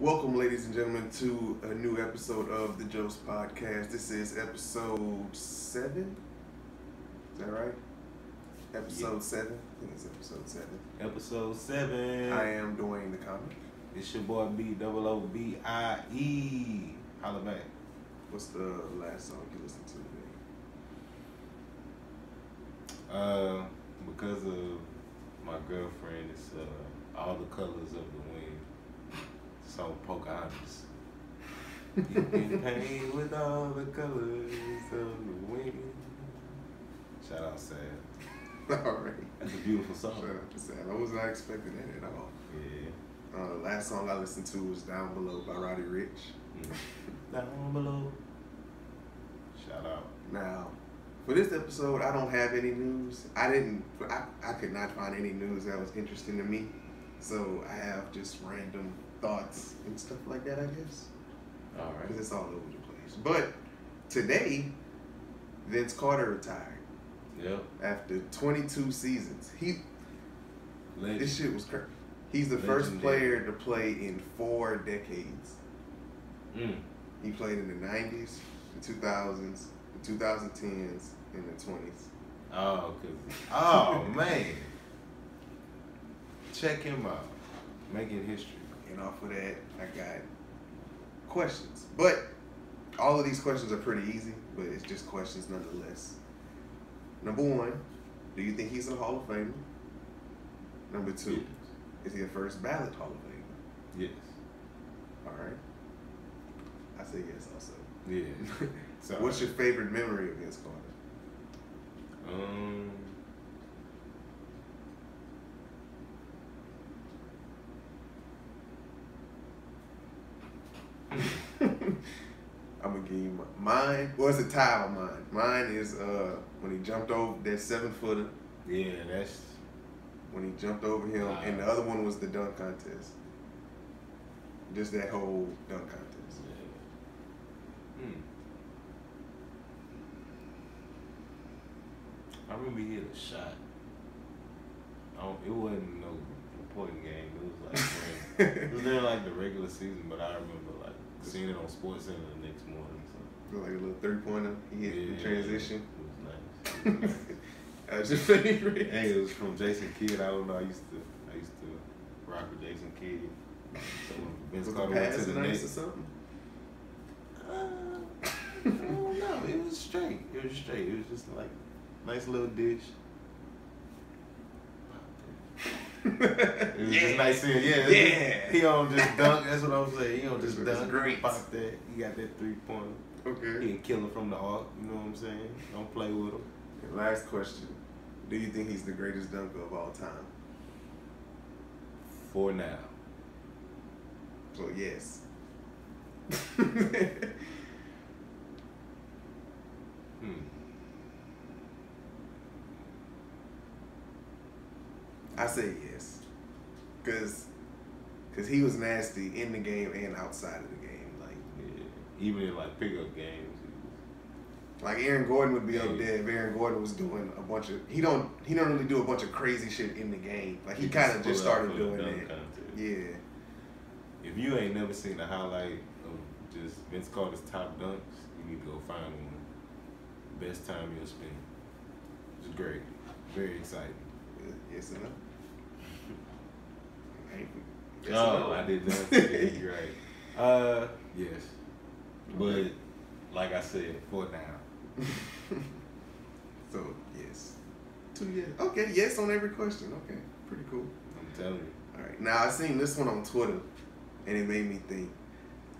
Welcome, ladies and gentlemen, to a new episode of The Joce Podcast. This is episode 7? Is that right? Episode 7? I think it's episode 7. Episode 7. I am Dwayne the comic. It's your boy BoobieDoucet. Holla back. What's the last song you listened to today? Because of my girlfriend, it's All the Colors of the Wind. So Pocahontas. You've been painted with all the colors of the wind. Shout out Seth. Alright. That's a beautiful song. Shout out to Seth. I was not expecting that at all. Yeah. Last song I listened to was Down Below by Roddy Rich. Mm. Down Below. Shout out. Now, for this episode, I don't have any news. I could not find any news that was interesting to me. So I have just random thoughts and stuff like that, I guess. All right. Because it's all over the place. But today, Vince Carter retired. Yep. After 22 seasons. Legend. This shit was crazy. He's the legendary first player to play in 4 decades. Mm. He played in the 90s, the 2000s, the 2010s, and the 20s. Oh, man. Check him out. Making history. And off of that, I got questions. But all of these questions are pretty easy, but it's just questions nonetheless. Number 1, do you think he's a Hall of Famer? Number 2, yes. Is he a first ballot Hall of Famer? Yes. All right. I say yes also. Yeah. So what's your favorite memory of Vince Carter? I'm gonna give you mine. Well, it's a tie on mine. Mine is when he jumped over that 7-footer. Yeah, that's when he jumped over him. Wow. And the other one was the dunk contest. Just that whole dunk contest. Yeah. I remember he hit a shot. It wasn't no important game. It was like it was during like the regular season, but I remember like seeing it on SportsCenter the next morning. So. Like a little 3-pointer. He hit the transition. It was nice. That was your favorite. Hey, it was from Jason Kidd. I don't know. I used to rock with Jason Kidd. So when Vince Carter went to the next or something. I don't know. It was straight. It was just like nice little dish. It was just nice seeing. Yeah, yeah. He don't just dunk. That's what I'm saying. He don't just dunk. Great. Pop that. He got that 3-pointer. Okay. He can kill him from the arc. You know what I'm saying? Don't play with him. And last question: do you think he's the greatest dunker of all time? For now. So yes. I say yes, cause he was nasty in the game and outside of the game, like even in like pickup games. Like Aaron Gordon would be up there if Aaron Gordon was doing a bunch of he don't really do a bunch of crazy shit in the game. Like he kind of just started doing that. Yeah. If you ain't never seen a highlight of just Vince Carter's top dunks, you need to go find one. Best time you'll spend. It's great, very exciting. Yes or no? Yes no, I did not say that. You're right. Yes. But, like I said, for now. So, yes. 2 years. Okay, yes on every question. Okay, pretty cool. I'm telling you. All right. Now, I seen this one on Twitter, and it made me think.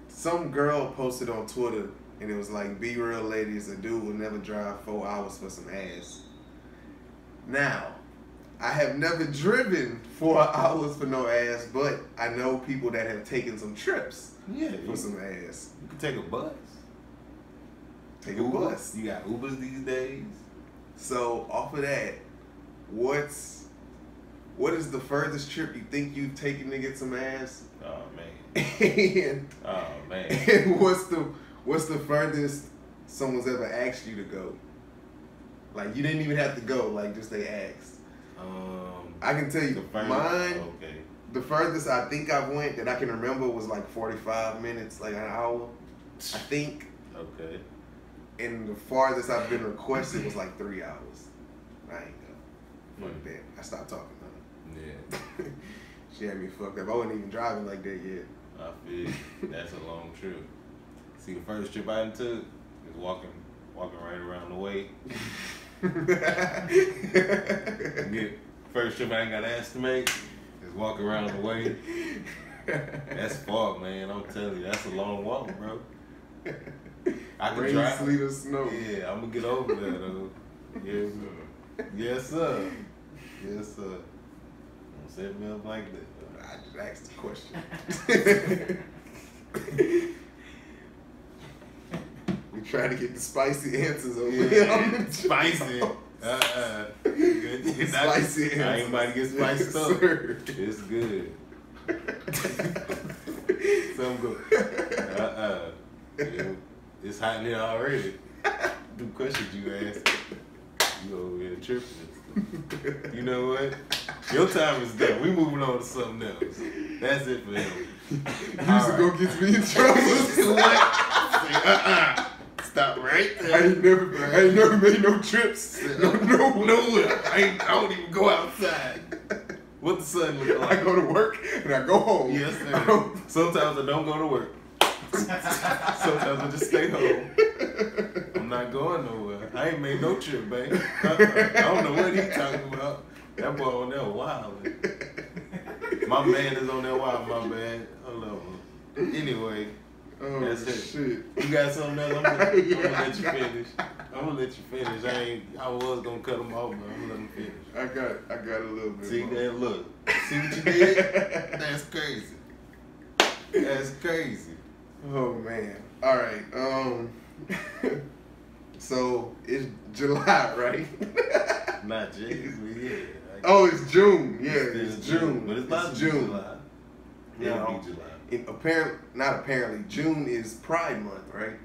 Some girl posted on Twitter, and it was like, be real, ladies, a dude will never drive 4 hours for some ass. Now, I have never driven 4 hours for no ass, but I know people that have taken some trips for some ass. You can take a bus. Uber. A bus. You got Ubers these days. So off of that, what is the furthest trip you think you've taken to get some ass? Oh man. And what's the furthest someone's ever asked you to go? Like you didn't even have to go, like just they asked. I can tell you, mine. Okay. The furthest I think I went that I can remember was like 45 minutes, like an hour, I think. Okay. And the farthest I've been requested was like 3 hours. I ain't go. Fuck that. I stopped talking to her. Yeah. She had me fucked up. I wasn't even driving like that yet. I feel that's a long trip. See, the first trip I took is walking right around the way. First trip I ain't got to estimate is walking around the way. That's far, man. I'm telling you, that's a long walk, bro. I can drive. Sleet or snow. Yeah, I'm gonna get over that though. Yes, sir. Yes, sir. Yes, sir. Don't set me up like that. I just asked the question. We trying to get the spicy answers over here. Yeah, spicy. It's spicy. I ain't about to get spiced up. It's good. So I'm good. Yeah, it's hot in here already. The questions you asked. You over here tripping. You know what? Your time is done. We moving on to something else. That's it for him. You used to go get me in trouble. Stop right there. I ain't never made no trips. I don't even go outside. What the sun look like? I go to work and I go home. Yes, sir. Sometimes I don't go to work. Sometimes I just stay home. I'm not going nowhere. I ain't made no trip, babe. I don't know what he's talking about. That boy on there wild. My man is on there wild, my man. Hold on. Anyway, that's it. Shit. You got something else? I'm gonna let you finish. I was gonna cut him off, but I'm gonna let him finish. I got a little bit. See that? Look. See what you did? That's crazy. That's crazy. Oh man. All right. So it's July, right? Not June. Yeah. Oh, it's June. Yeah, it's June. But it's not June. July. Yeah, it'll be July. Apparently, June is Pride Month, right?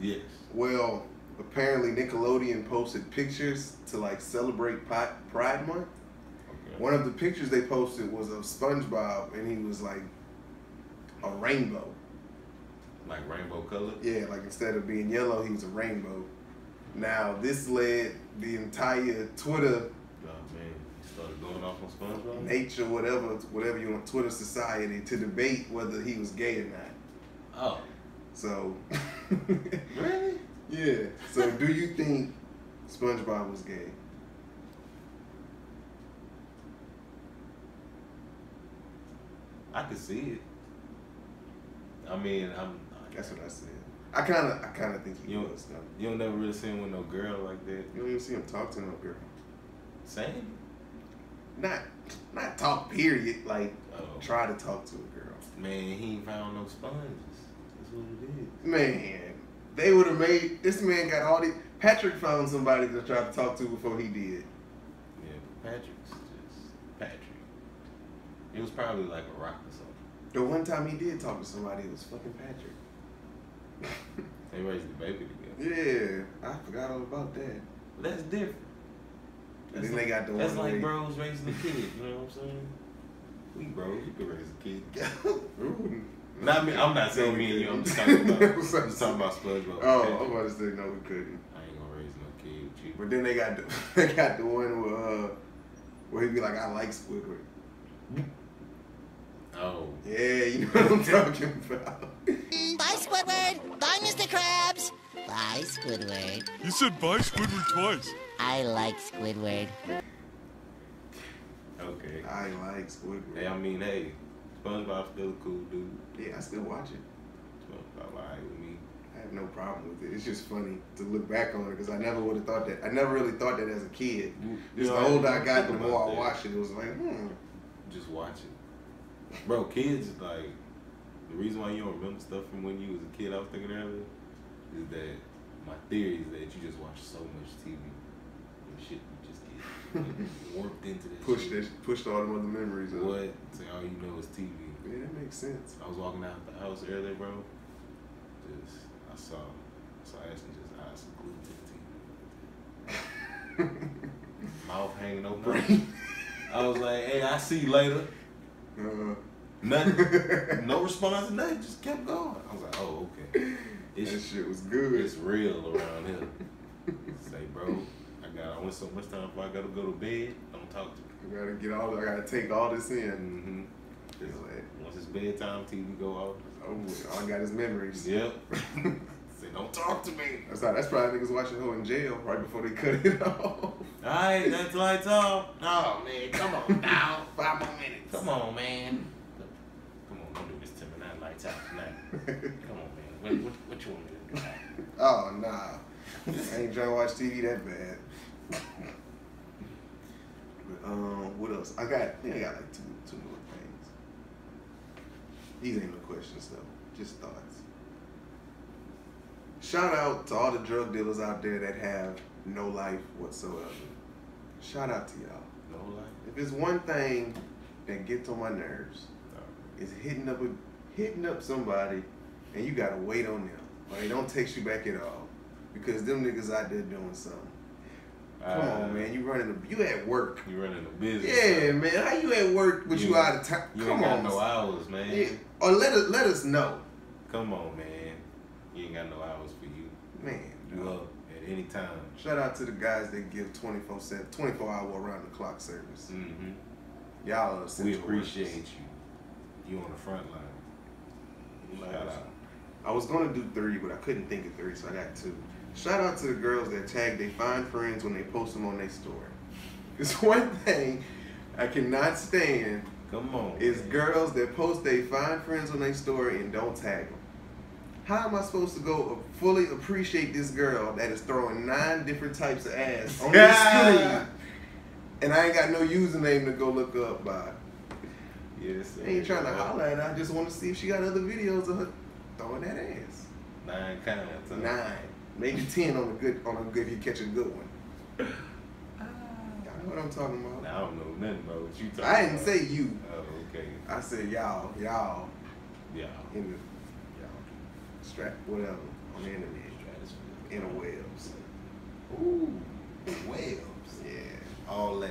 Yes. Well, apparently Nickelodeon posted pictures to like celebrate Pride Month. Okay. One of the pictures they posted was of SpongeBob, and he was like a rainbow. Like rainbow color? Yeah, like instead of being yellow, he was a rainbow. Now, this led the entire Twitter... Oh, man. You started going off on SpongeBob? Nature, whatever you want, Twitter society, to debate whether he was gay or not. Oh. So... Really? Yeah. So, do you think SpongeBob was gay? I could see it. I mean, that's what I said. I kind of think he was. You don't never really see him with no girl like that. You don't even see him talk to no girl. Same. Not talk. Period. Like try to talk to a girl. Man, he ain't found no sponges. That's what it is. Man, they would have made this man got all these. Patrick found somebody to try to talk to before he did. Yeah, but Patrick's just Patrick. It was probably like a rock or something. The one time he did talk to somebody, it was fucking Patrick. They raised the baby together. Yeah, I forgot all about that. That's different. Then they got the one. That's like bros raising a kid. You know what I'm saying? We bros, you can raise a kid. Not me. I'm not saying me and you. I'm just talking about. I'm just talking about SpongeBob. Oh, I'm about to say no, we couldn't. I ain't gonna raise no kid with you. But then they got the one where he be like, I like Squidward. Oh. Yeah, you know what I'm talking about. Bye, Squidward. Bye, Mr. Krabs. Bye, Squidward. You said bye, Squidward twice. I like Squidward. Okay. I like Squidward. Hey, hey, SpongeBob's still a cool dude. Yeah, I still watch it. SpongeBob, all right with me. I have no problem with it. It's just funny to look back on it because I never would have thought that. I never really thought that as a kid. Just the older I got, the more I watched it. It was like, Just watch it. Bro, kids, like, the reason why you don't remember stuff from when you was a kid, I was thinking earlier, is that my theory is that you just watch so much TV and shit, you just get warped into that Pushed all the other memories up. What? So all you know is TV. Yeah, that makes sense. I was walking out the house earlier, bro. I saw Ashley just eyes glued to the TV. Mouth hanging open. I was like, hey, I see you later. Nothing. No response, nothing. Just kept going. I was like, oh, okay. That shit was good. It's real around here. Say, bro, I went so much time before I got to go to bed. Don't talk to me. I gotta get all. I gotta take all this in. Mm-hmm. Once it's bedtime, TV go off. Oh, all I got is memories. Yep. Say, don't talk to me. That's probably niggas watching her in jail right before they cut it off. All right, that's lights off. Oh man, come on now. 5 more minutes. Come on, man. Come on, don't do this to me. Not lights out tonight. Come on, man. What you want me to do? Oh nah. I ain't trying to watch TV that bad. But, what else? I think I got like two more things. These ain't no questions though, just thoughts. Shout out to all the drug dealers out there that have no life whatsoever. Shout out to y'all. No life. If there's one thing that gets on my nerves, is hitting up somebody and you gotta wait on them, or they don't text you back at all because them niggas out there doing something. Come on, man. You at work. You running a business. Yeah, man. How you at work but you out of time? You ain't got no hours, man. Yeah. Or let us know. Come on, man. You ain't got no hours for you. Man. You up at any time. Shout out to the guys that give 24-hour around-the-clock service. Mm-hmm. Y'all are essential. We appreciate you. You on the front line. Shout out. I was going to do 3, but I couldn't think of 3, so I got 2. Shout out to the girls that tag their fine friends when they post them on their story. It's one thing I cannot stand. Come on. Is girls that post their fine friends on their story and don't tag them. How am I supposed to go fully appreciate this girl that is throwing 9 different types of ass on this screen and I ain't got no username to go look up by? Yes. I ain't trying to holler at her. I just want to see if she got other videos of her throwing that ass. 9 counts. 9. Maybe 10 on a good. You catch a good one. Y'all know what I'm talking about. I don't know nothing about what you talking about. I didn't say you. Oh, okay. I said y'all. Y'all. In the strap, whatever on the internet. In the webs. Ooh, the webs. Yeah, all that.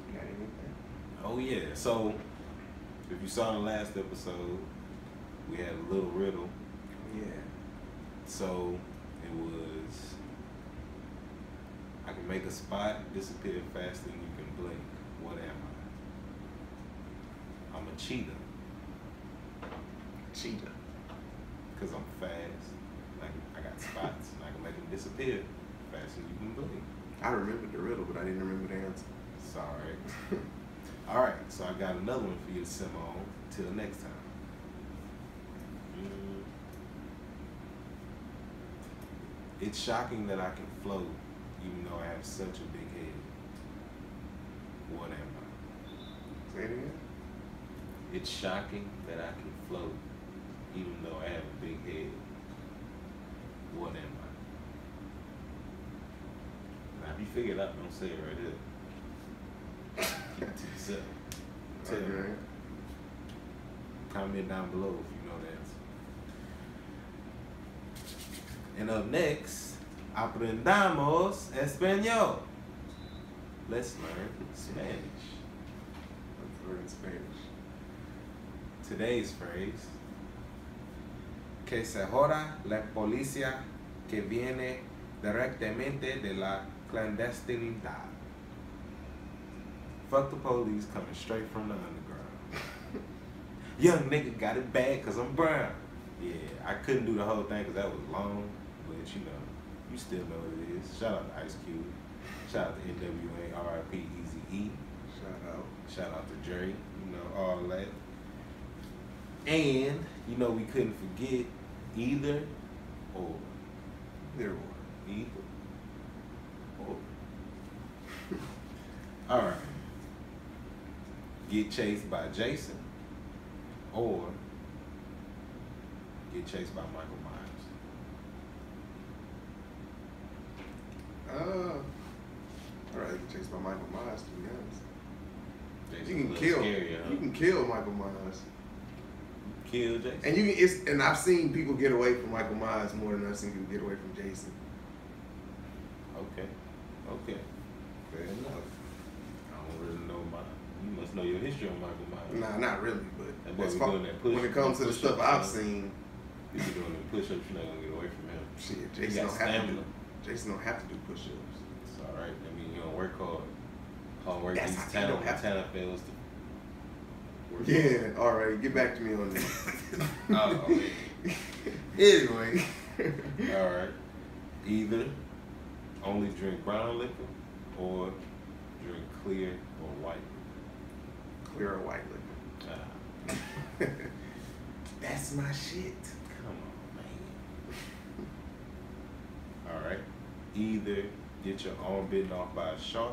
You got anything? Oh yeah. So if you saw the last episode, we had a little riddle. Yeah. So it was, I can make a spot disappear faster than you can blink. What am I? I'm a cheetah. Cheetah. Because I'm fast. Like I got spots and I can make them disappear faster than you can blink. I remembered the riddle, but I didn't remember the answer. Sorry. All right, so I got another one for you to simmer on till next time. It's shocking that I can float, even though I have such a big head. What am I? Say it again. It's shocking that I can float, even though I have a big head. What am I? Now, if you figure it out, don't say it right here. Keep it to yourself. Tell me. Comment down below if you know the answer. And up next, aprendamos español. Let's learn Spanish. Let's learn Spanish. Today's phrase: que se joda la policía que viene directamente de la clandestinidad. Fuck the police coming straight from the underground. Young nigga got it bad cause I'm brown. Yeah, I couldn't do the whole thing cause that was long. But you know, you still know what it is. Shout out to Ice Cube. Shout out to NWA, RIP, Easy-E. Shout out to Drake. You know, all that. And, you know, we couldn't forget either or. There were. Either or. All right. Get chased by Jason or get chased by Michael Myers. Alright, chased by Michael Myers, to be honest. Jason's you can kill Michael Myers. Kill Jason. And I've seen people get away from Michael Myers more than I've seen people get away from Jason. Okay. Fair enough. I don't really know you must know your history. history on Michael Myers. Nah, not really, but when it comes to the stuff I've seen. You be doing the push-ups, you're not going to get away from him. Shit, Jason don't have to do push-ups. It's all right. I mean, you don't work hard. Hard work is talent. Montana fails to work hard. All right. Get back to me on that. Oh, okay. Anyway. All right. Either only drink brown liquor or drink clear or white liquor. Clear or white liquor. That's my shit. Come on, man. All right. Either get your arm bitten off by a shark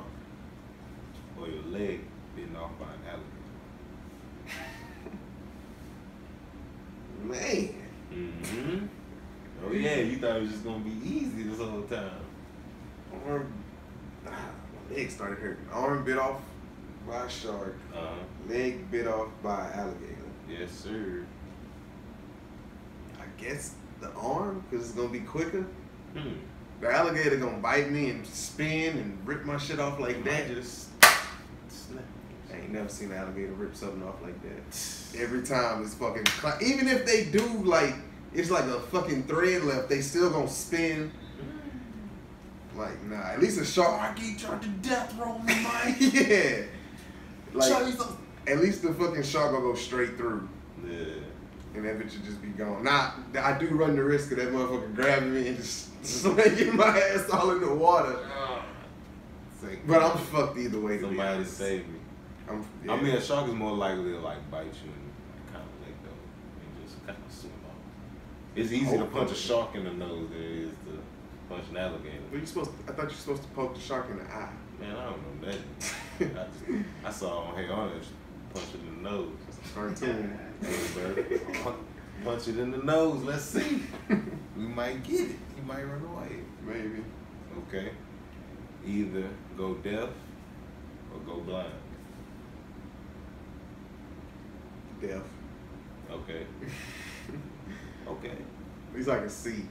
or your leg bitten off by an alligator. Man. Mm-hmm. Oh, yeah. You thought it was just going to be easy this whole time. My leg started hurting. Arm bit off by a shark. Leg bit off by an alligator. Yes, sir. I guess the arm, because it's going to be quicker. Hmm. The alligator going to bite me and spin and rip my shit off like that. Just snap. I ain't never seen an alligator rip something off like that. Every time it's fucking... Even if they do, like, it's like a fucking thread left, they still going to spin. Like, nah. At least a shark... I get you to death roll, Mike. Yeah. Like, at least the fucking shark going to go straight through. Yeah. And that bitch should just be gone. Now, I do run the risk of that motherfucker grabbing me and just slinging my ass all in the water. But I'm fucked either way. Somebody save me. I mean, a shark is more likely to like bite you and kind of let go and just kind of swim off. It's easy to punch a shark in the nose than it is to punch an alligator. But I thought you were supposed to poke the shark in the eye. Man, I don't know that. I saw on Hey Arnold punch it in the nose. Cartoon. Punch it in the nose. Let's see. We might get it. You might run away. Maybe. Okay. Either go deaf or go blind. Deaf. Okay. Okay. At least I can see.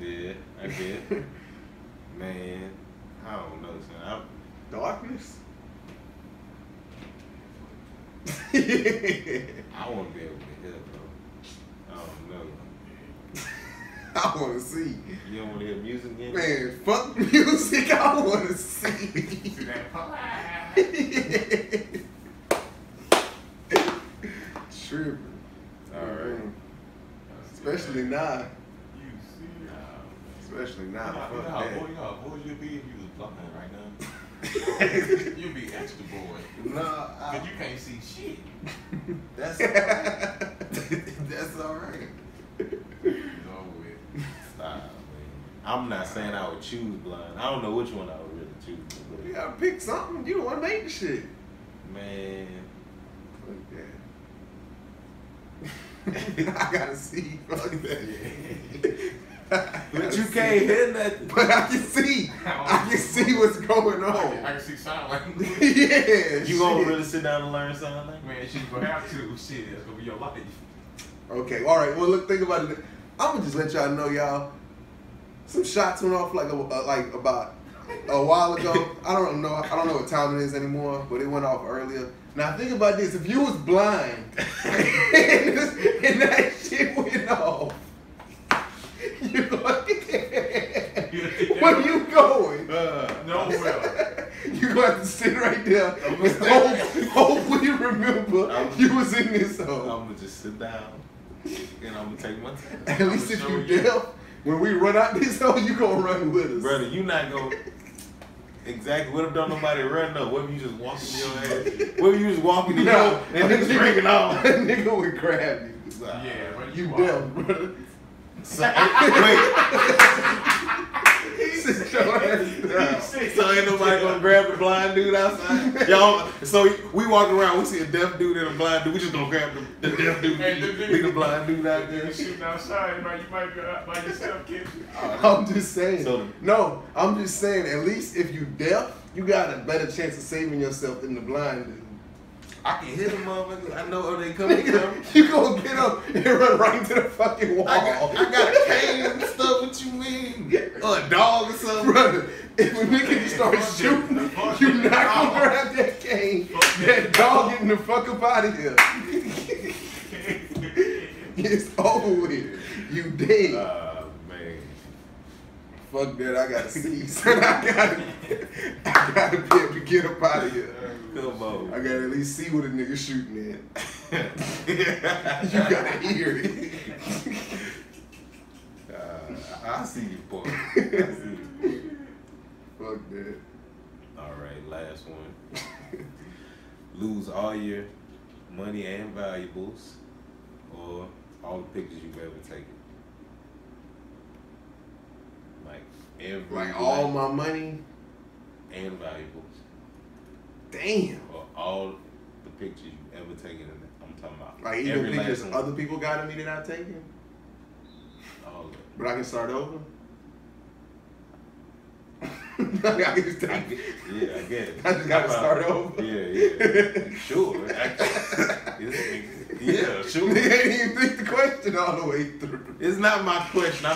Yeah, I get. Man, I don't know. Darkness? I want to be able to hear, bro. I don't know. I want to see. You don't want to hear music again? Man, fuck music. I want to see. See that? Tripping. All right. Especially now. You see that? Especially now. You know how bored you'd be if you was blind right now. You be extra boy. No, cause you can't see shit. That's all right. That's all right. No way. Stop, man. I'm not saying I would choose blind. I don't know which one I would really choose. But you gotta pick something. You don't want to make the shit. Man, fuck that. I gotta see. Fuck that. But you can't hear nothing. But I can see. I can see what's going on. I can see sign language. Yeah. You gonna really sit down and learn sign language? Man, she's gonna have to. Shit, that's gonna be your life. Okay, alright. Well, look, think about it. I'm gonna just let y'all know, y'all. Some shots went off like about a while ago. I don't know what time it is anymore, but it went off earlier. Now think about this. If you was blind and that shit went off. You're like, where you going? Nowhere. You're going to have to sit right there. Hopefully you remember you was in this hole. I'm going to just sit down and I'm going to take my time. At least if you're deaf, when we run out this hole, you're going to run with us. Brother, you're not going to... Exactly. What if don't nobody run up? What if you just walking your ass? What if you just walking your ass and then drinking off? That nigga would grab you. Yeah, brother. You deaf, brother. So, so ain't nobody gonna grab the blind dude outside. Y'all, so we walk around, we see a deaf dude and a blind dude. We just gonna grab the deaf dude, leave the blind dude out there. Shooting outside, you might go out by yourself, kid. I'm just saying. So, no, I'm just saying. At least if you deaf, you got a better chance of saving yourself than the blind dude. I can hit them motherfuckers. I know where they coming from. You gonna get up and run right into the fucking wall. I got a cane and stuff. What you mean? Or a dog or something. Brother, If a nigga starts shooting, you not gonna grab that cane. That dog getting the fuck up out of here. It's over with. You dead. Man. Fuck that. I gotta see. I gotta be able to get up out of here. I gotta at least see what a nigga shooting at. You gotta hear it. I see you, boy. I see you. Fuck that. Alright, last one. Lose all your money and valuables or all the pictures you've ever taken. Like every all my money and valuables. Damn. Or all the pictures you've ever taken. I'm talking about like even pictures other people got of me that I've taken. All of it. But I can start over? I can just take it. Yeah, I guess. I just gotta start over? Yeah. Sure. Yeah, sure. They didn't even think the question all the way through. It's not my question.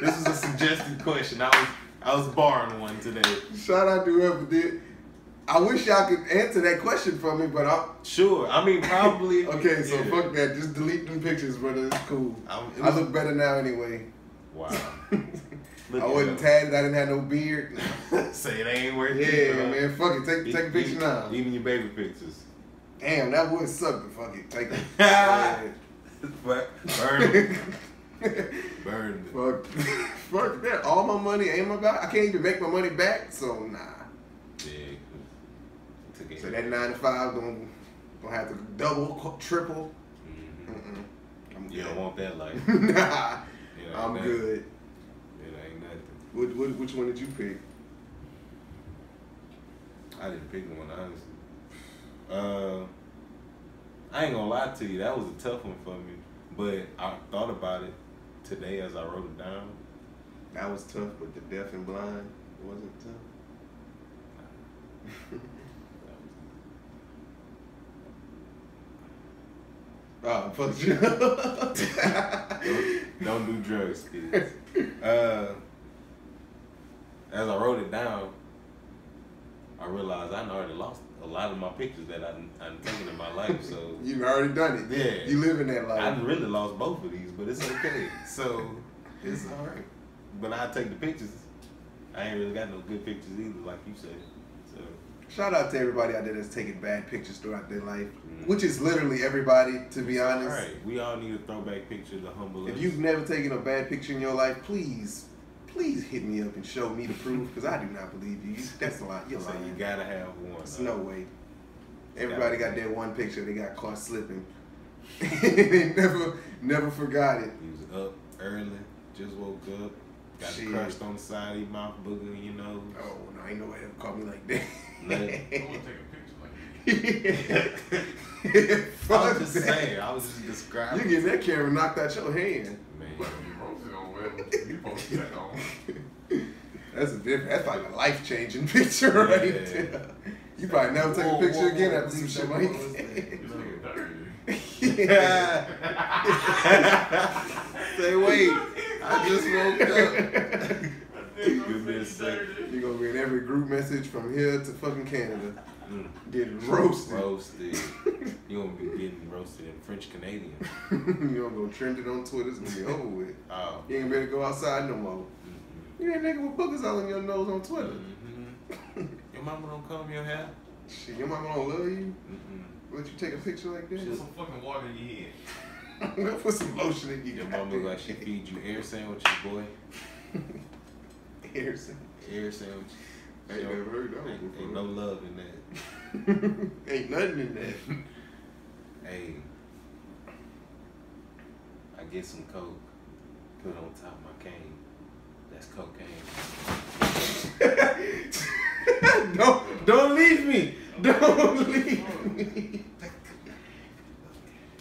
This is a suggested question. I was borrowing one today. Shout out to whoever did. I wish y'all could answer that question for me, but I'm... Sure. I mean, probably... Okay, so yeah. Fuck that. Just delete them pictures, brother. It's cool. I look better now anyway. Wow. I wasn't tatted. I didn't have no beard. Say it ain't worth it. Yeah, man. Fuck it. Take a picture now. Even your baby pictures. Damn, that would suck, but fuck it. Take it. Burn it. Burn it. Fuck that. All my money ain't my God. I can't even make my money back, so nah. Yeah. So that 9 to 5 gonna have to double, triple. Mm-hmm. You don't want that life. Nah, I'm good. It ain't nothing. Which one did you pick? I didn't pick one, honestly. I ain't gonna lie to you. That was a tough one for me, but I thought about it today as I wrote it down. That was tough, but the deaf and blind wasn't tough. Oh, fuck you. Don't do drugs, kids. As I wrote it down, I realized I already lost a lot of my pictures that I've taken in my life. So you've already done it. Yeah. You live in that life. I've really lost both of these, but it's okay. So it's all right. But I take the pictures. I ain't really got no good pictures either, like you said. So shout out to everybody out there that's taking bad pictures throughout their life, which is literally everybody, to be honest. All right. We all need a throwback picture to humble us. If you've never taken a bad picture in your life, please hit me up and show me the proof, because I do not believe you. That's a lie. You're lying. So you gotta have one. There's no way. Everybody got that one picture. They got caught slipping. They never forgot it. He was up early, just woke up. Got crushed on the side of your mouth, boogering your nose. Oh, no, ain't nobody ever called me like that. No. I want to take a picture like that. I was just saying. I was just describing. You get that camera knocked out your hand. Man. You posted on web. You posted that on. That's a different. That's like a life-changing picture right there. You probably never take a picture again after some shit like that. Yeah. Say, wait. I just woke up. You're gonna be in every group message from here to fucking Canada. Getting roasted. You're gonna be getting roasted in French Canadian. You're gonna go trend it on Twitter. It's gonna be over with. Oh. You ain't better go outside no more. Mm-hmm. You ain't nigga with boogers all in your nose on Twitter. Mm-hmm. Your mama don't comb your hair. Shit, your mama don't love you. Mm-hmm. Let you take a picture like that? Put some fucking water in your head. I'm gonna put some lotion in you. Your mama look like she feed you air sandwiches, boy. Air sandwiches. Air sandwiches. Ain't never heard that one before. Ain't no love in that. Ain't nothing in that. Hey, I get some coke, put it on top of my cane. That's cocaine. Don't leave me. Don't leave me.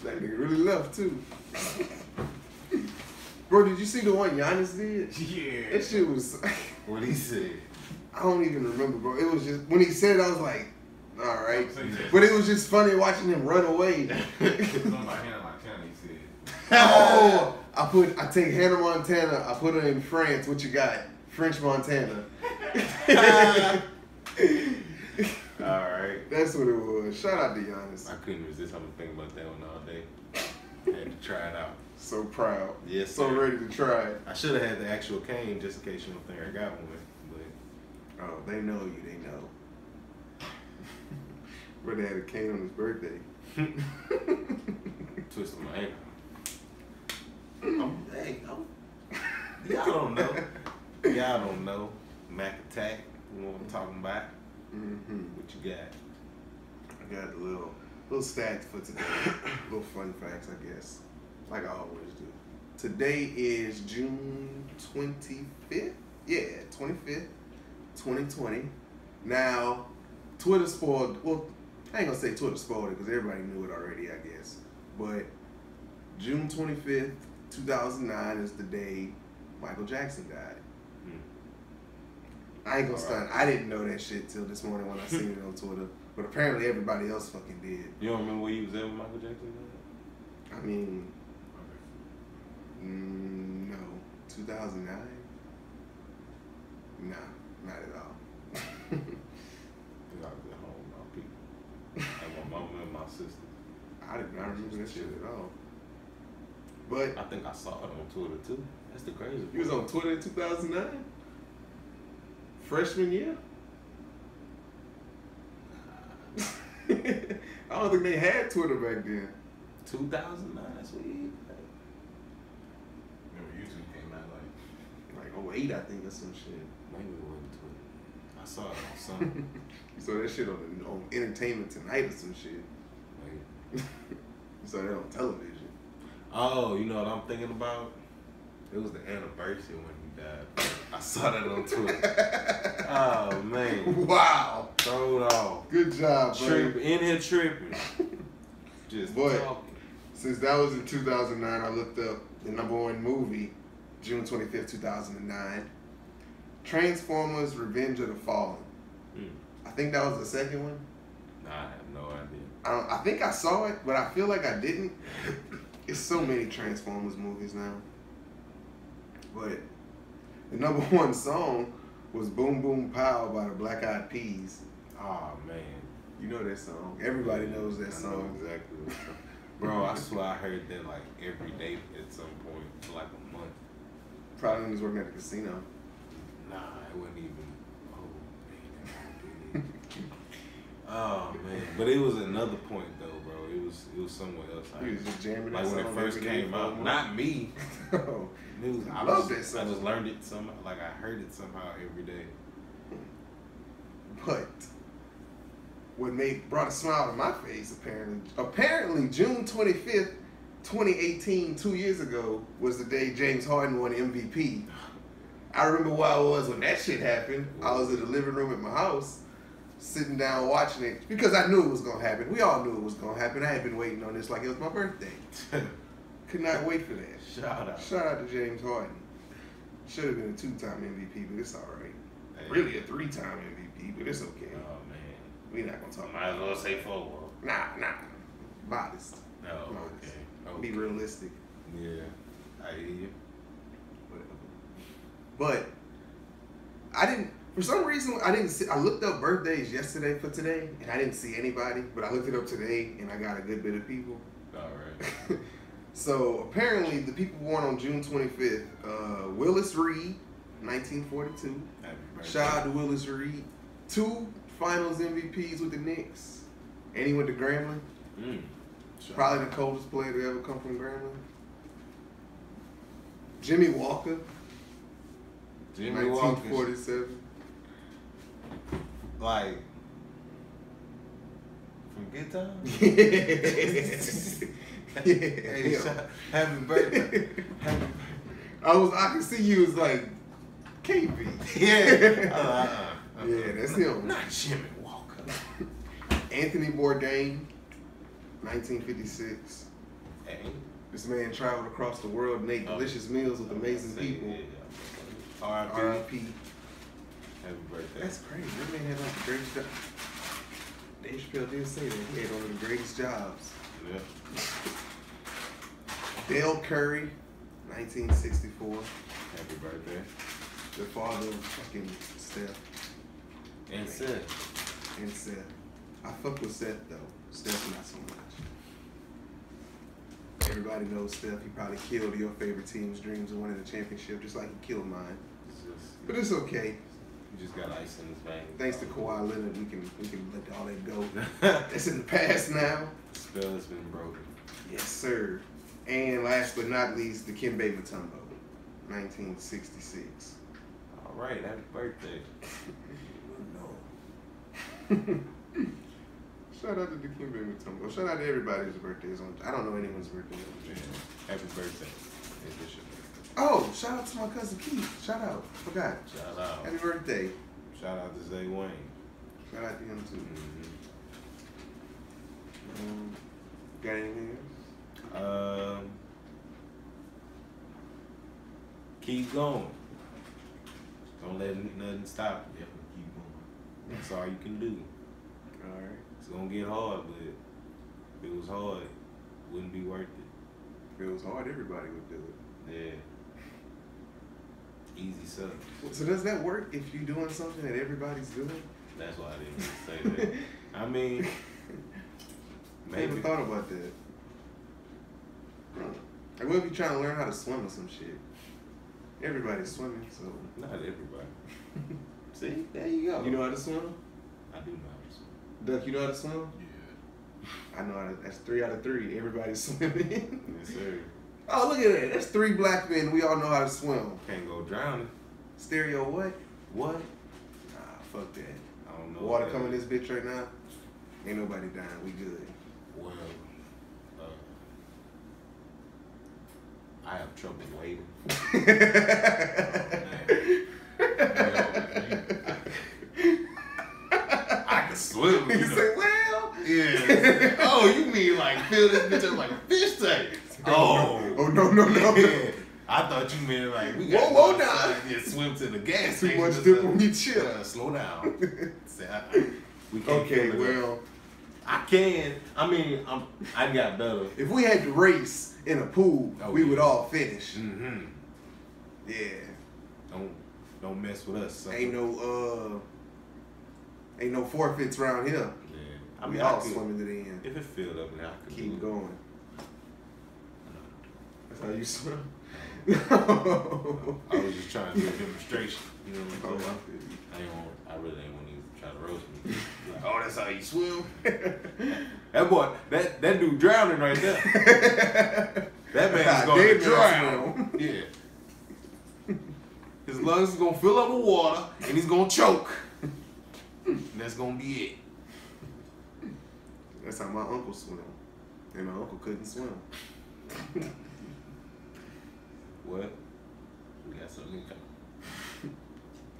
That nigga really left too. Bro, did you see the one Giannis did? Yeah. That shit was... What he said? I don't even remember, bro. It was just... When he said it, I was like, alright. But it was just funny watching him run away. Something about Hannah Montana, he said. Oh! I take Hannah Montana, I put her in France. What you got? French Montana. All right. That's what it was. Shout out to Giannis. I couldn't resist. I've been thinking about that one all day. I had to try it out. So proud. Yes. So ready to try it. I should have had the actual cane just in case you don't think I got one. But oh, they know you. They know. Brother had a cane on his birthday. Twisted my ankle. Y'all don't know. Y'all don't know. Mac Attack. You know what I'm talking about? Mm-hmm. What you got? I got a little stats for today. Little fun facts, I guess. Like I always do. Today is June 25th. Yeah, 25th, 2020. Now, Twitter spoiled. Well, I ain't gonna say Twitter spoiled it because everybody knew it already, I guess. But June 25th, 2009 is the day Michael Jackson died. I ain't gonna stunt. I didn't know that shit till this morning when I seen it on Twitter. But apparently everybody else fucking did. You don't remember where you was at when Michael Jackson died? I mean, no. 2009? Nah, not at all. I was at home with all people. Like my mom and my sister. I did not remember that shit at all. But I think I saw it on Twitter too. That's the crazy part. You was on Twitter in 2009? Freshman year? I don't think they had Twitter back then. 2009, that's what you remember. YouTube came out like 08, I think, or some shit. Maybe it wasn't Twitter. I saw it on something. You saw that shit on Entertainment Tonight or some shit. Like, you saw that on television. Oh, you know what I'm thinking about? It was the anniversary when he died. I saw that on Twitter. Oh, man. Wow. Throw it off. Good job, buddy. In here tripping. Just talking. Since that was in 2009, I looked up the #1 movie, June 25th, 2009. Transformers Revenge of the Fallen. I think that was the second one. I have no idea. I think I saw it, but I feel like I didn't. It's so many Transformers movies now. But the #1 song was Boom Boom Pow by the Black Eyed Peas. Oh, man. You know that song. Everybody knows that song. I know exactly. Bro, I swear I heard that like every day at some point for like a month. Probably when he was working at the casino. Nah, it wasn't even. Oh, man. Oh, man. But it was another point, though, bro. It was somewhere else. Like, was just jamming like when it first came out. Not me. No. I love that song. I just learned it somehow. Like I heard it somehow every day. But when they brought a smile to my face, apparently June 25th, 2018, 2 years ago, was the day James Harden won MVP. I remember where I was when that shit happened. I was in the living room at my house, sitting down watching it because I knew it was gonna happen. We all knew it was gonna happen. I had been waiting on this like it was my birthday. Could not wait for that. Shout out to James Harden. Should have been a 2-time MVP, but it's all right. Hey. Really a 3-time MVP, but it's okay. Oh man, we're not gonna talk. Might as well say 4. Nah. Modest. No. Okay. Be realistic. Yeah, I hear you. Whatever. But I didn't. For some reason, I didn't see. I looked up birthdays yesterday for today, and I didn't see anybody. But I looked it up today, and I got a good bit of people. All right. So apparently, the people born on June 25th, Willis Reed, 1942. Shout out to Willis Reed. 2 Finals MVPs with the Knicks, and he went to Grambling. Probably the coldest player to ever come from Grambling. Jimmy Walker. 1947. Like from Good Time? Yeah. Happy birthday. I could see you was like KB. Yeah. Yeah, that's him. Not Jimmy Walker. Anthony Bourdain, 1956. Hey. This man traveled across the world and ate delicious meals with amazing people. Yeah. R.I.P. Happy birthday. That's crazy. That man had like the greatest job. Dave Chappelle did say that he had one of the greatest jobs. Yeah. Dale Curry, 1964. Happy birthday. The father of fucking Steph. And Seth. And Seth. I fuck with Seth though. Steph not so much. Everybody knows Steph. He probably killed your favorite team's dreams and winning the championship just like he killed mine. But it's okay. He just got ice in his veins. Thanks to Kawhi Leonard, we can let all that go. It's in the past now. The spell has been broken. Yes, sir. And last but not least, Dikembe Mutombo, 1966. All right, happy birthday. Shout out to Dikembe Mutombo. Shout out to everybody's birthdays. I don't know anyone's birthday. Yeah. Happy birthday. It's your birthday. Oh, shout out to my cousin Keith. Shout out. Forgot. Shout out. Happy birthday. Shout out to Zay Wayne. Shout out to him too. Mm-hmm. Got anything else? Keep going. Don't let nothing stop you. That's all you can do. All right. It's gonna get hard, but if it was hard, it wouldn't be worth it. If it was hard, everybody would do it. Yeah. Easy stuff. So does that work if you're doing something that everybody's doing? That's why I didn't say that. I mean, maybe. I never thought about that. Like, what if you're trying to learn how to swim or some shit? Everybody's swimming, so. Not everybody. See, there you go. You know how to swim? I do know how to swim. Duck, you know how to swim? Yeah. I know how to, that's 3 out of 3. Everybody's swimming. Yes, sir. Oh, look at that. That's 3 black men. We all know how to swim. Can't go drowning. Stereo what? What? Nah, fuck that. I don't know. Water coming this bitch right now? Ain't nobody dying. We good. Well, I have trouble waiting. Oh, man. I can swim. You know. Say, well, yeah. Oh, you mean like fill this bitch up like a fish tank? Oh, oh no, no, no. Yeah. I thought you meant like we got whoa, down. Yeah, swim to the gas. Too much dip on me, chill. Slow down. See, we can't okay, well, I can. I mean, I got better. If we had to race in a pool, we would all finish. Mm-hmm. Yeah. Don't mess with us. Sucker. Ain't no forfeits around here. Yeah. I mean, we all swimming to the end. If it filled up, now I could keep going. That's how you swim. No. I was just trying to do a demonstration. You know what I'm saying? I really ain't want to try to roast me. Like, oh, that's how you swim. That boy, that dude drowning right there. That man's gonna drown. Yeah. His lungs is gonna fill up with water and he's gonna choke. And that's gonna be it. That's how my uncle swam. And my uncle couldn't swim. What? We got something coming.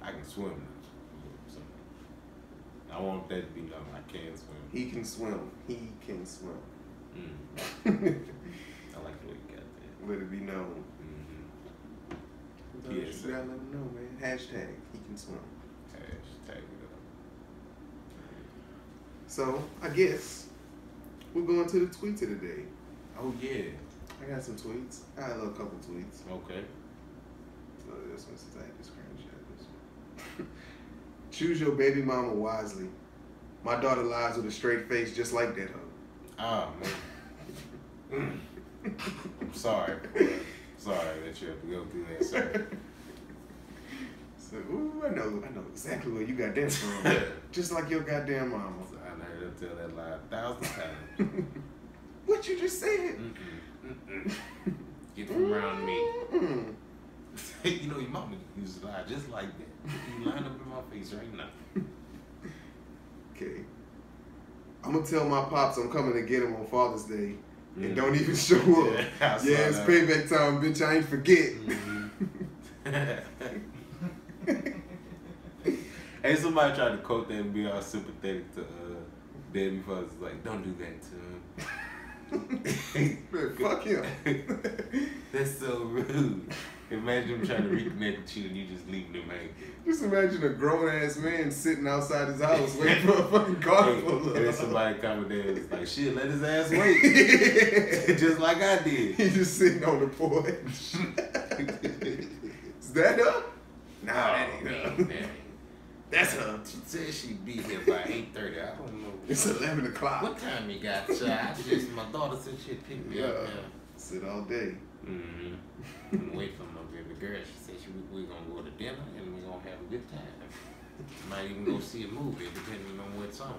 I can swim now. I want that to be done. I can swim. He can swim. He can swim. Mm. I like the way you got that. Let it be known. Yes, you gotta let him know, man. Hashtag, he can swim. Hashtag it up. So, I guess we're going to the tweets of the day. Oh, yeah. I got some tweets. I got a little couple tweets. Okay. So, this one's tight. This screenshot. This one. Choose your baby mama wisely. My daughter lies with a straight face just like that, huh? Ah, man. I'm sorry. Sorry that you have to go through that, sir. So, ooh, I know exactly where you got that from. Just like your goddamn mama. I heard her tell that lie 1,000 times. What you just said? Mm-mm. Get from around me. Mm-mm. You know your mama used to lie just like that. You lined up in my face right now. Okay. I'm gonna tell my pops I'm coming to get him on Father's Day. And don't even show up. Yeah, it's payback time, bitch. I ain't forget. Mm-hmm. Hey, somebody tried to quote that and be all sympathetic to Debbie Fuzz. Like, don't do that to him. Man, fuck him. That's so rude. Imagine him trying to reconnect with you and you just leaving him hanging. Just imagine a grown ass man sitting outside his house waiting for a fucking car to pull up. And then somebody coming there and it's like, shit, let his ass wait. Just like I did. He's just sitting on the porch. Is that up? Nah, that ain't her. That's her. She said she'd be here by 8:30. I don't know. It's 11 o'clock. What time you got, child? My daughter said she'd pick me up. Yeah. Sit all day. Mm-hmm. I'm waiting for my baby girl. She said we're going to go to dinner and we're going to have a good time. Might even go see a movie, depending on what's on.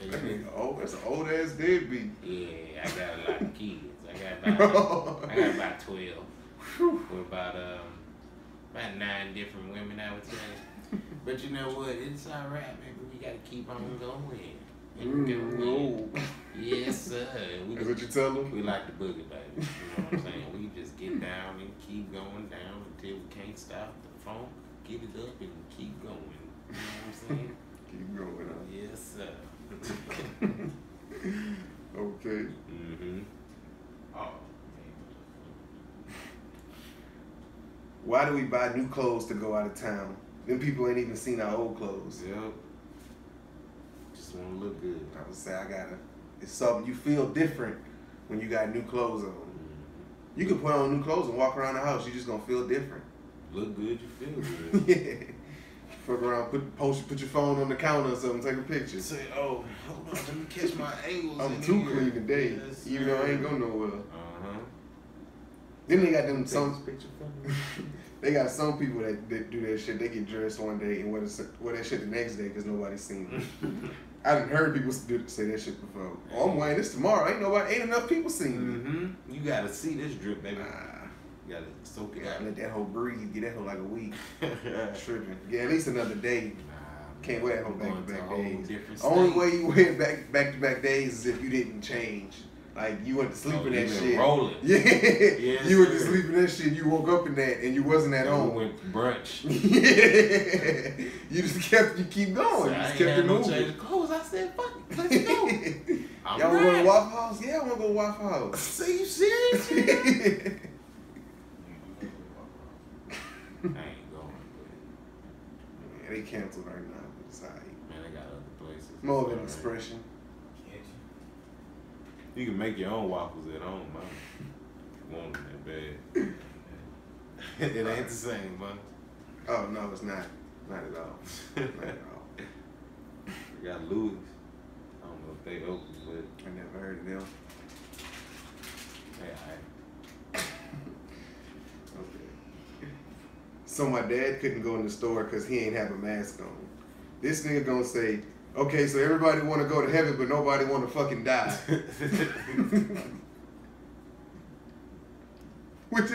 That's an old ass deadbeat. Yeah, I got a lot of kids. I got about 12. We're about 9 different women, I would say. But you know what? It's all right, man. We got to keep on going. Yes, sir. That's what you tell them? We like the boogie, baby. You know what I'm saying? We just get down and keep going down until we can't stop the funk. Give it up and keep going. You know what I'm saying? Keep going up. Yes, sir. Okay. Mm-hmm. Oh, man. Why do we buy new clothes to go out of town? Them people ain't even seen our old clothes. Yep. Just want to look good. I would say it's something you feel different when you got new clothes on. Mm-hmm. You can put on new clothes and walk around the house. You're just going to feel different. Look good, you feel good. Yeah. Fuck around, put your phone on the counter or something, take a picture. Say, oh, hold on, let me catch my angles. I'm too clean today, yes, even though I ain't going nowhere. Uh-huh. Then they got them they got some people that do that shit. They get dressed one day and wear that shit the next day because nobody's seen them. I done heard people say that shit before. Oh, I'm wearing this tomorrow. Ain't enough people seen me. Mm-hmm. You gotta see this drip, baby. You gotta soak it out. Let that whole breathe. Get that whole like a week. Tripping. Yeah, at least another day. Can't wear that whole back-to-back days. Only way you wear back-to-back days is if you didn't change. Like, you went to sleep in that shit. Rolling. Yeah. Yes, you went to sleep in that shit. You woke up in that and you wasn't at home. You went to brunch. Yeah. You just keep going. So you just kept it moving. I changed clothes. I said, fuck it. Let's go. Y'all want to go to Waffle House? Yeah, I want to go to Waffle House. So you serious? Yeah. I ain't going, but they canceled right now. But it's all right. Man, they got other places. More of an expression. Right. You can make your own waffles at home, man. You want them that bad? It ain't the same, man. Oh no, it's not. Not at all. Not at all. We got Louis. I don't know if they open, but I never heard of them. Hey, all right. Okay. So my dad couldn't go in the store because he ain't have a mask on. This nigga gonna say, okay, so everybody want to go to heaven, but nobody want to fucking die. which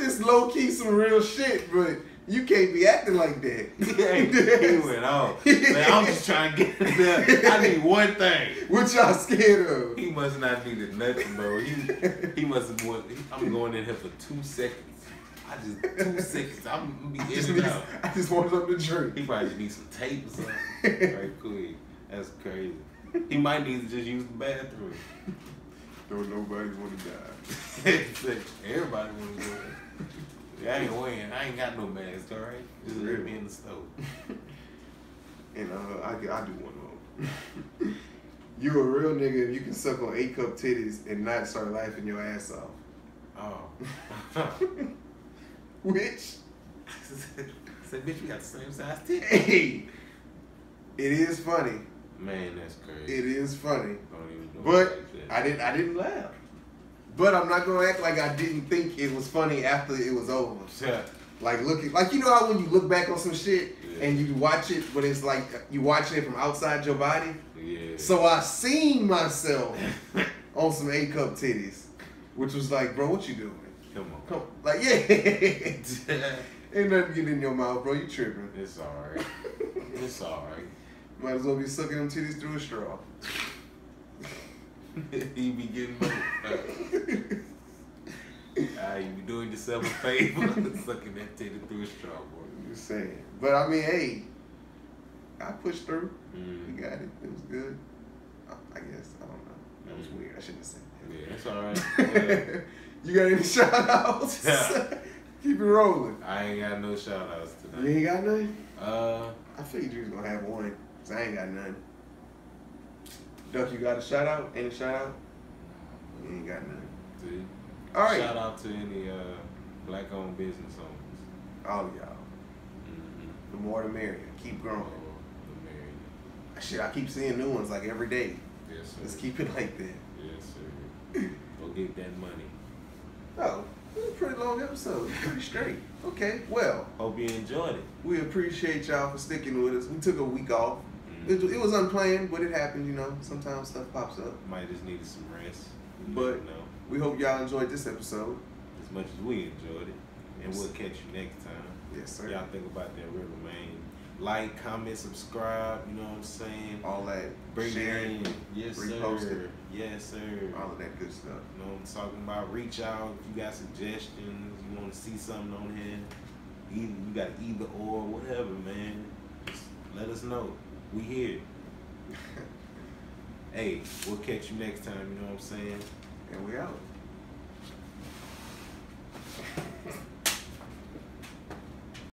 is low-key some real shit, but you can't be acting like that. He went off. Man, I'm just trying to get there. I need one thing. What y'all scared of? He must not be the nothing, bro. He must have won. I'm going in here for 2 seconds. I just 2 seconds. I'm gonna be in and out. I just want something to drink. He probably just needs some tape or something. Right quick. That's crazy. He might need to just use the bathroom. Don't nobody want to die. Everybody want to die. I ain't wearing. I ain't got no mask. All right. Just let me in the stove. And I do one of them. You a real nigga if you can suck on 8 cup titties and not start laughing your ass off. Oh. Which? Say, bitch, we got the same size titties. Hey, it is funny. Man, that's crazy. It is funny. Don't even know but like I didn't laugh. But I'm not gonna act like I didn't think it was funny after it was over. Yeah. Like you know how when you look back on some shit and you watch it, but it's like you watching it from outside your body. Yeah. So I seen myself on some 8 cup titties, which was like, bro, what you doing? Come on. Like, yeah. Ain't nothing getting in your mouth, bro. You tripping. It's alright. It's alright. Might as well be sucking them titties through a straw. You be getting both. You be doing yourself a favor. Sucking that titty through a straw, boy. I'm just saying. But, I mean, hey. I pushed through. We got it. It was good. I guess. I don't know. That was weird. I shouldn't have said that. Yeah, it's alright. You got any shout-outs? Yeah. Keep it rolling. I ain't got no shout-outs tonight. You ain't got none? I figured you was going to have one, because I ain't got none. Duck, you got a shout-out? Any shout-out? You ain't got none. See? All right. Shout-out to any black-owned business owners. all of y'all. Mm-hmm. The more the merrier. Keep growing. Shit, I keep seeing new ones like every day. Yes, sir. Let's keep it like that. Yes, sir. Go get that money. Oh, this is a pretty long episode. Pretty straight. Okay, well. Hope you enjoyed it. We appreciate y'all for sticking with us. We took a week off. Mm-hmm. It was unplanned, but it happened, you know. Sometimes stuff pops up. Might have just needed some rest. But no. We hope y'all enjoyed this episode. As much as we enjoyed it. And we'll catch you next time. Yes, sir. Y'all think about that river, man. Like, comment, subscribe, you know what I'm saying? All that. Bring it in. Yes, repost sir. It. Yes, sir. All of that good stuff. You know what I'm talking about? Reach out if you got suggestions, you want to see something on here. You got either or, whatever, man. Just let us know. We here. Hey, we'll catch you next time, you know what I'm saying? And we out.